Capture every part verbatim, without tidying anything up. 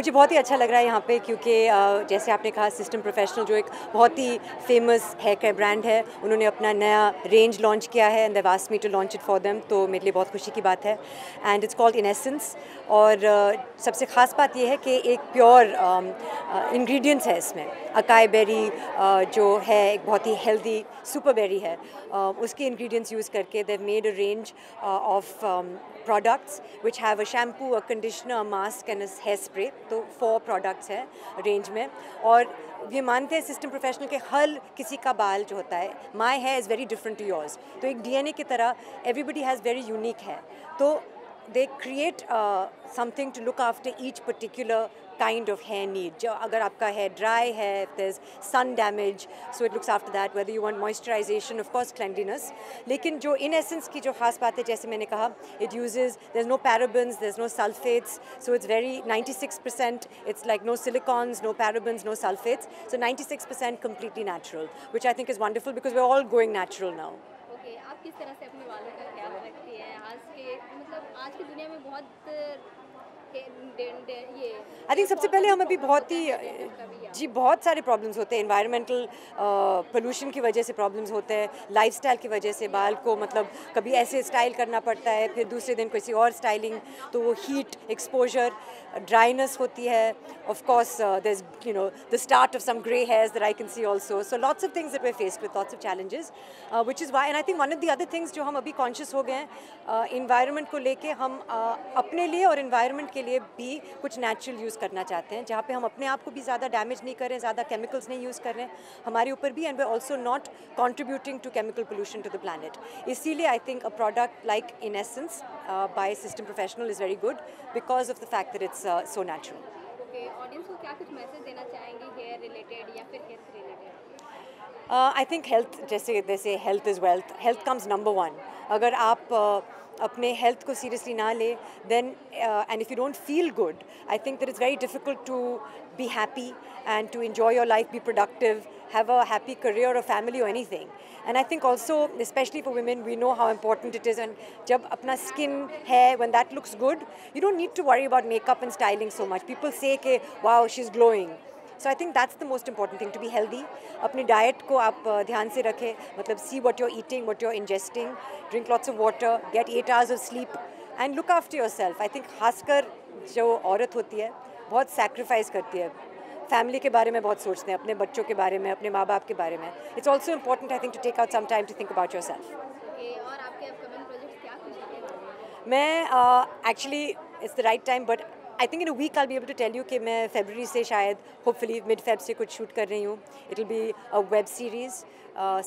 मुझे बहुत ही अच्छा लग रहा है यहाँ पे, क्योंकि जैसे आपने कहा सिस्टम प्रोफेशनल जो एक बहुत ही फेमस हेयर केयर ब्रांड है, उन्होंने अपना नया रेंज लॉन्च किया है and they have asked me to launch it for them, तो मेरे लिए बहुत खुशी की बात है। एंड इट्स कॉल्ड इनेसेंस, और सबसे ख़ास बात यह है कि एक प्योर इंग्रेडिएंट्स है इसमें, अकाई बेरी जो है एक बहुत ही हेल्दी सुपर बेरी है, उसके इंग्रेडिएंट्स यूज़ करके they have made a range of products which have a shampoo, a conditioner, a mask and a hair spray. तो फोर प्रोडक्ट्स हैं रेंज में, और ये मानते हैं सिस्टम प्रोफेशनल के हर किसी का बाल जो होता है, my hair is very different to yours, तो एक डीएनए की तरह एवरीबडी हैज़ वेरी यूनिक है, तो they create something to look after each particular kind of hair need. जो अगर आपका hair dry है, if there's sun damage, so it looks after that. Whether you want moisturization, of course cleanliness. लेकिन जो in essence की जो खास बात है, जैसे मैंने कहा, it uses, there's no parabens, there's no sulfates, so it's very ninety-six percent. It's like no silicons, no parabens, no sulfates. So ninety-six percent completely natural, which I think is wonderful because we're all going natural now. Okay, आप किस तरह से अपने बालों का ख्याल रखती हैं? आज के मतलब आज की दुनिया में बहुत आई थिंक सबसे पहले हम अभी बहुत ही जी बहुत सारे प्रॉब्लम्स होते हैं, इन्वायरमेंटल पोल्यूशन की वजह से प्रॉब्लम्स होते हैं, लाइफस्टाइल की वजह से बाल को मतलब कभी ऐसे स्टाइल करना पड़ता है, फिर दूसरे दिन किसी और स्टाइलिंग, तो वो हीट एक्सपोजर, ड्राइनेस होती है, of course there is you know the start of some grey hairs that I can see also, so lots of things that we are faced with, lots of challenges, which is why and I think one of the other things जो हम अभी conscious हो गए हैं environment uh, को लेके, हम uh, अपने लिए और इन्वायरमेंट के लिए भी कुछ नेचुरल यूज़ करना चाहते हैं, जहाँ पे हम अपने आप को भी ज़्यादा डैमेज नहीं कर रहे, ज़्यादा केमिकल्स नहीं यूज़ कर रहे हैं हमारे ऊपर भी, and we are also not contributing to chemical pollution to the planet. इसीलिए I think a product like Inessence by System Professional is very good because of the fact that it's so natural. Audience को क्या कुछ message देना चाहेंगे hair related या फिर health related? I think health, जैसे जैसे health is wealth, health comes number one. अगर आप uh, अपने हेल्थ को सीरियसली ना ले, then and if you don't feel good, I think that is very difficult to be happy and to enjoy your life, be productive, have a happy career और family और anything. And I think also specially for women we know how important it is, and जब अपना skin है, one that looks good, you don't need to worry about makeup and styling so much. People say के wow she is glowing, so I think that's the most important thing, to be healthy. अपनी diet को आप ध्यान से रखें, मतलब see what you are eating, what you are ingesting, drink lots of water, get eight hours of sleep and look after your self. I think खासकर जो औरत होती है बहुत सैक्रिफाइस करती है, फैमिली के बारे में बहुत सोचते हैं, अपने बच्चों के बारे में, अपने माँ बाप के बारे में। It's also important I think to take out some time to think about yourself. मैं actually it's the right time, but I think in a week I will be able to tell you कि मैं फरवरी से शायद hopefully mid Feb से कुछ shoot कर रही हूँ। It will be a web series,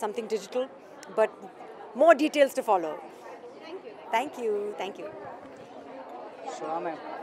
something digital, but more details to follow. Thank you, thank you.